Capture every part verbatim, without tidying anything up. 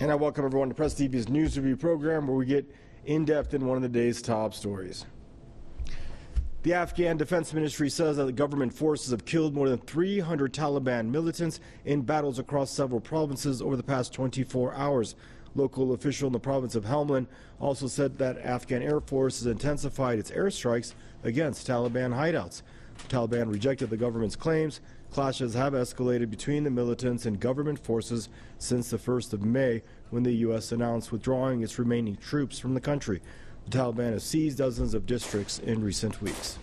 And I welcome everyone to Press T V's News Review program, where we get in-depth in one of the day's top stories. The Afghan Defense Ministry says that the government forces have killed more than three hundred Taliban militants in battles across several provinces over the past twenty-four hours. Local official in the province of Helmand also said that Afghan Air Force has intensified its airstrikes against Taliban hideouts. The Taliban rejected the government's claims. Clashes have escalated between the militants and government forces since the first of May, when the U S announced withdrawing its remaining troops from the country. The Taliban has seized dozens of districts in recent weeks.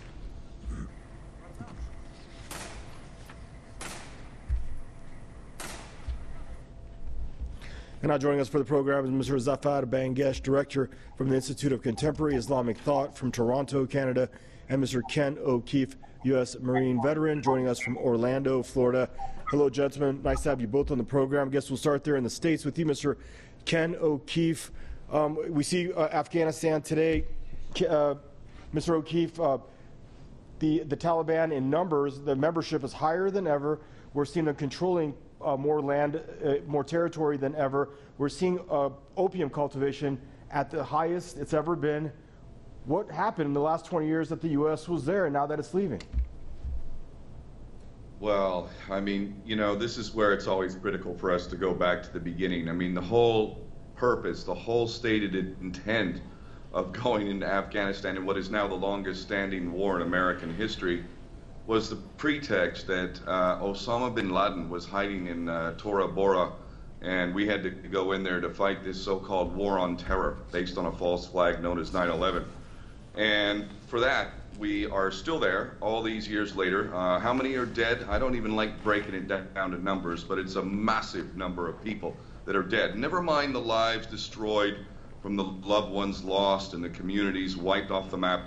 And now joining us for the program is Mister Zafar Bangash, director from the Institute of Contemporary Islamic Thought from Toronto, Canada, and Mister Ken O'Keefe, U S Marine veteran, joining us from Orlando, Florida. Hello, gentlemen. Nice to have you both on the program. I guess we'll start there in the States with you, Mister Ken O'Keefe. Um, we see uh, Afghanistan today, uh, Mister O'Keefe, uh, the, the Taliban in numbers, the membership is higher than ever. We're seeing them controlling uh, more land, uh, more territory than ever. We're seeing uh, opium cultivation at the highest it's ever been. What happened in the last twenty years that the U S was there and now that it's leaving? Well, I mean, you know, this is where it's always critical for us to go back to the beginning. I mean, the whole purpose, the whole stated intent of going into Afghanistan in what is now the longest standing war in American history was the pretext that uh, Osama bin Laden was hiding in uh, Tora Bora, and we had to go in there to fight this so-called war on terror based on a false flag known as nine eleven. And for that, we are still there all these years later. Uh, how many are dead? I don't even like breaking it down to numbers, but it's a massive number of people that are dead. Never mind the lives destroyed from the loved ones lost and the communities wiped off the map.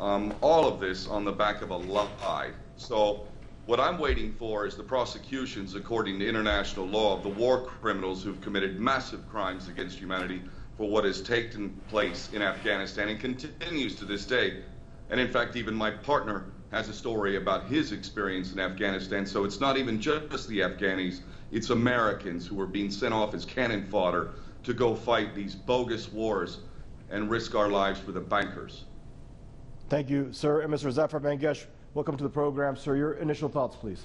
Um, all of this on the back of a lie. So what I'm waiting for is the prosecutions, according to international law, of the war criminals who've committed massive crimes against humanity for what has taken place in Afghanistan and continues to this day. And in fact, even my partner has a story about his experience in Afghanistan. So it's not even just the Afghanis, it's Americans who are being sent off as cannon fodder to go fight these bogus wars and risk our lives for the bankers. Thank you, sir. And Mister Zafar Bangash, welcome to the program, sir. Your initial thoughts, please.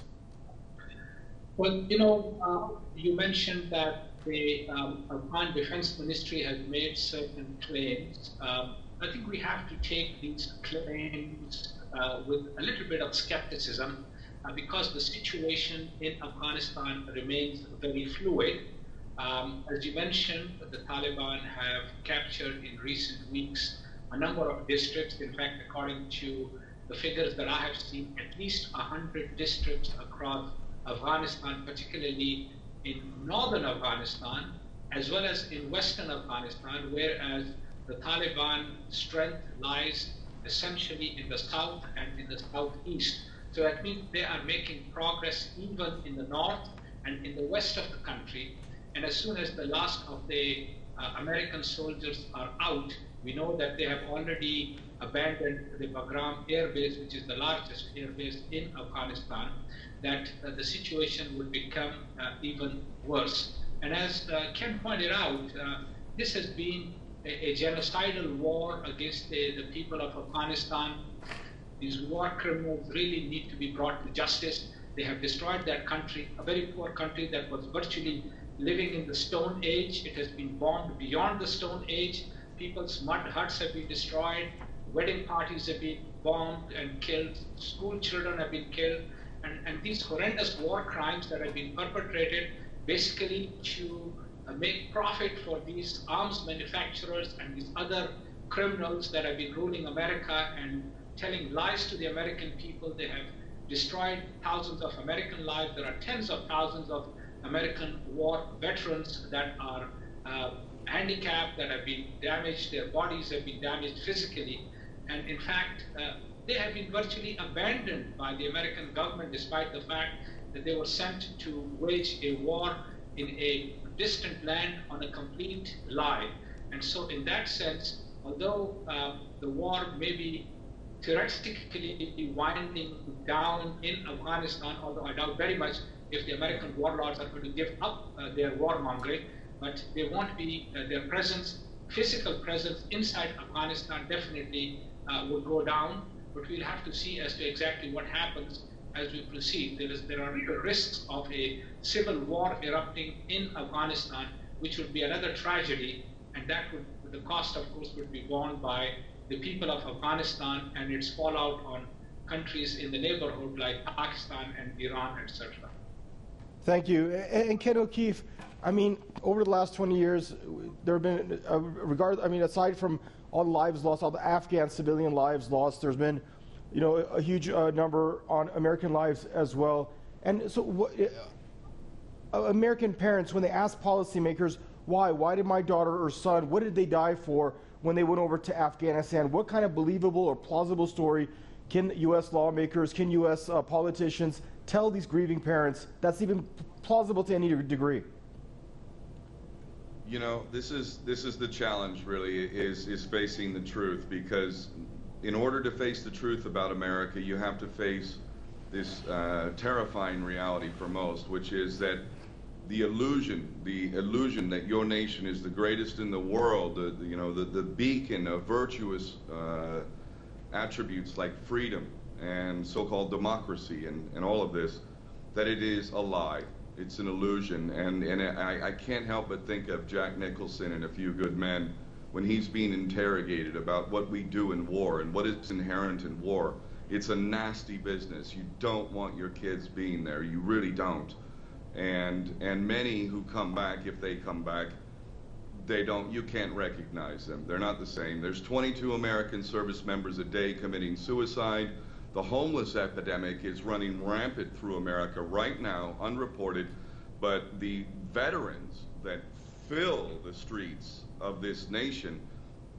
Well, you know, uh, you mentioned that the um, Afghan Defense Ministry has made certain claims. Um, I think we have to take these claims uh, with a little bit of skepticism, uh, because the situation in Afghanistan remains very fluid. Um, as you mentioned, the Taliban have captured in recent weeks a number of districts. In fact, according to the figures that I have seen, at least one hundred districts across Afghanistan, particularly in northern Afghanistan, as well as in western Afghanistan, whereas the Taliban strength lies essentially in the south and in the southeast. So that means they are making progress even in the north and in the west of the country. And as soon as the last of the uh, American soldiers are out, we know that they have already abandoned the Bagram Air Base, which is the largest air base in Afghanistan, that uh, the situation would become uh, even worse. And as uh, Ken pointed out, uh, this has been a, a genocidal war against the, the people of Afghanistan. These war criminals really need to be brought to justice. They have destroyed that country, a very poor country that was virtually living in the Stone Age. It has been bombed beyond the Stone Age. People's mud huts have been destroyed. Wedding parties have been bombed and killed. School children have been killed. And, and these horrendous war crimes that have been perpetrated basically to uh, make profit for these arms manufacturers and these other criminals that have been ruling America and telling lies to the American people. They have destroyed thousands of American lives. There are tens of thousands of American war veterans that are uh, handicapped, that have been damaged. Their bodies have been damaged physically. And in fact, uh, they have been virtually abandoned by the American government, despite the fact that they were sent to wage a war in a distant land on a complete lie. And so in that sense, although uh, the war may be theoretically winding down in Afghanistan, although I doubt very much if the American warlords are going to give up uh, their warmongering, but they won't be, uh, their presence, physical presence inside Afghanistan definitely uh, will go down, but we'll have to see as to exactly what happens as we proceed. There, is, there are real risks of a civil war erupting in Afghanistan, which would be another tragedy, and that would, the cost, of course, would be borne by the people of Afghanistan and its fallout on countries in the neighborhood like Pakistan and Iran, et cetera. Thank you. And Ken O'Keefe, I mean, over the last twenty years, there have been, uh, regard, I mean, aside from all the lives lost, all the Afghan civilian lives lost, there's been, you know, a huge uh, number on American lives as well. And so what, uh, American parents, when they ask policymakers, why? Why did my daughter or son, what did they die for when they went over to Afghanistan? What kind of believable or plausible story can U S lawmakers, can U S uh, politicians tell these grieving parents that's even plausible to any degree? You know, this is this is the challenge, really, is is facing the truth, because in order to face the truth about America, you have to face this uh, terrifying reality for most, which is that the illusion, the illusion that your nation is the greatest in the world, the, the, you know, the, the beacon of virtuous uh, attributes like freedom and so-called democracy and, and all of this, that it is a lie. It's an illusion. And, and I, I can't help but think of Jack Nicholson in A Few Good Men when he's being interrogated about what we do in war and what is inherent in war. It's a nasty business. You don't want your kids being there. You really don't. And and many who come back, if they come back, they don't, you can't recognize them. They're not the same. There's twenty-two American service members a day committing suicide. The homeless epidemic is running rampant through America right now, unreported, but the veterans that fill the streets of this nation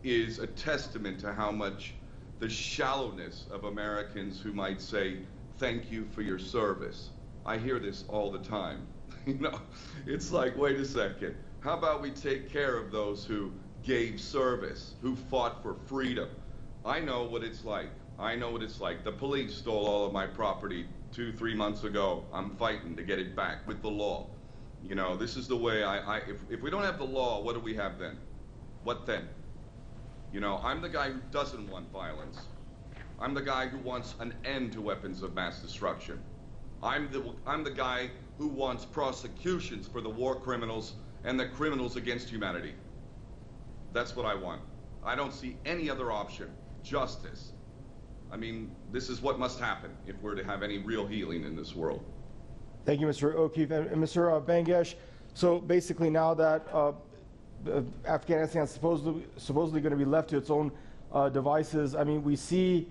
is a testament to how much the shallowness of Americans who might say, thank you for your service. I hear this all the time. You know, it's like, wait a second, how about we take care of those who gave service, who fought for freedom? I know what it's like. I know what it's like. The police stole all of my property two, three months ago. I'm fighting to get it back with the law. You know, this is the way I, I if, if we don't have the law, what do we have then? What then? You know, I'm the guy who doesn't want violence. I'm the guy who wants an end to weapons of mass destruction. I'm the, I'm the guy who wants prosecutions for the war criminals and the criminals against humanity. That's what I want. I don't see any other option. Justice. I mean, this is what must happen if we're to have any real healing in this world. Thank you, Mister O'Keefe. And, and Mister Uh, Bangash, so basically now that uh, Afghanistan is supposedly, supposedly going to be left to its own uh, devices, I mean, we see...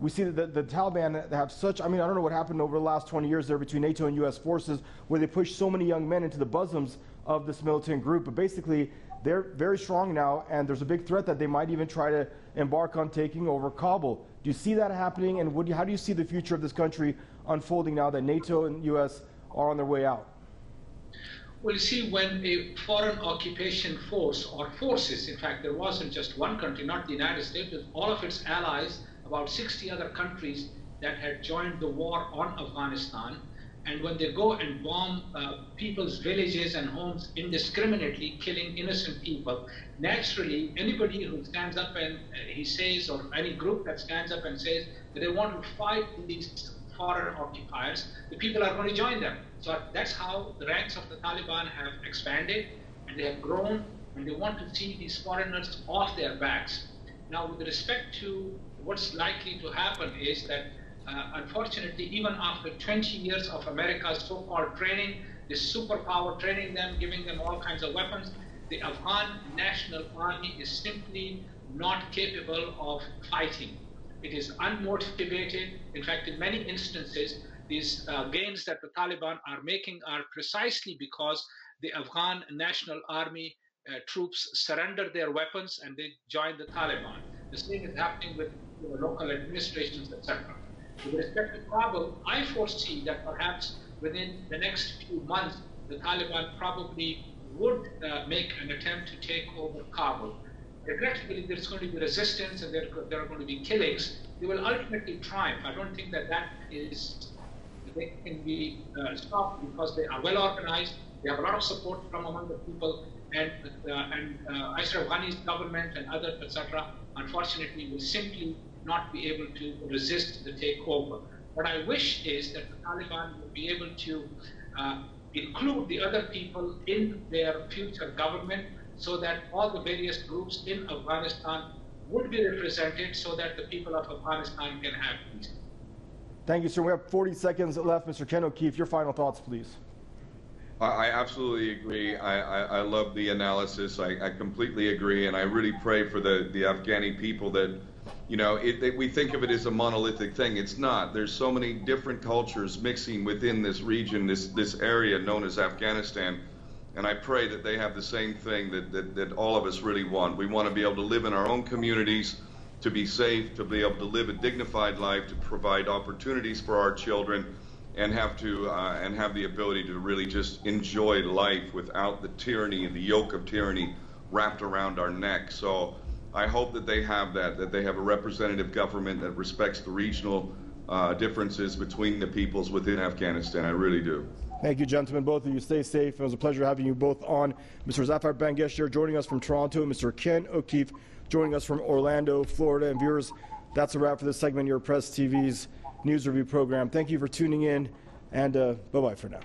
We see that the, the Taliban have such, I mean, I don't know what happened over the last twenty years there between NATO and U S forces, where they pushed so many young men into the bosoms of this militant group. But basically, they're very strong now, and there's a big threat that they might even try to embark on taking over Kabul. Do you see that happening, and what do you, how do you see the future of this country unfolding now that NATO and U S are on their way out? Well, you see, when a foreign occupation force, or forces, in fact, there wasn't just one country, not the United States, but all of its allies, about sixty other countries that had joined the war on Afghanistan. And when they go and bomb uh, people's villages and homes indiscriminately, killing innocent people, naturally, anybody who stands up and uh, he says, or any group that stands up and says that they want to fight these foreign occupiers, the people are going to join them. So that's how the ranks of the Taliban have expanded, and they have grown, and they want to see these foreigners off their backs. Now, with respect to what's likely to happen is that, uh, unfortunately, even after twenty years of America's so-called training, this superpower training them, giving them all kinds of weapons, the Afghan National Army is simply not capable of fighting. It is unmotivated. In fact, in many instances, these uh, gains that the Taliban are making are precisely because the Afghan National Army uh, troops surrender their weapons and they join the Taliban. The same is happening with local administrations, et cetera. With respect to Kabul, I foresee that perhaps within the next few months, the Taliban probably would uh, make an attempt to take over Kabul. Regrettably, there's going to be resistance and there, there are going to be killings. They will ultimately triumph. I don't think that that is, they can be uh, stopped because they are well organized. They have a lot of support from among the people, and uh, and uh, Ashraf Ghani's government and others, et cetera, unfortunately, will simply not be able to resist the takeover. What I wish is that the Taliban will be able to uh, include the other people in their future government, so that all the various groups in Afghanistan would be represented, so that the people of Afghanistan can have peace. Thank you, sir. We have forty seconds left. Mister Ken O'Keefe, your final thoughts, please. I absolutely agree. I, I, I love the analysis. I, I completely agree, and I really pray for the, the Afghani people that, you know, it, they, we think of it as a monolithic thing. It's not. There's so many different cultures mixing within this region, this, this area known as Afghanistan, and I pray that they have the same thing that, that, that all of us really want. We want to be able to live in our own communities, to be safe, to be able to live a dignified life, to provide opportunities for our children, and have to uh, and have the ability to really just enjoy life without the tyranny and the yoke of tyranny wrapped around our neck. So I hope that they have that, that they have a representative government that respects the regional uh, differences between the peoples within Afghanistan. I really do. Thank you, gentlemen. Both of you stay safe. It was a pleasure having you both on. Mister Zafar Bangash here joining us from Toronto, and Mister Ken O'Keefe joining us from Orlando, Florida. And viewers, that's a wrap for this segment of your Press T V's News Review program. Thank you for tuning in, and uh, bye-bye for now.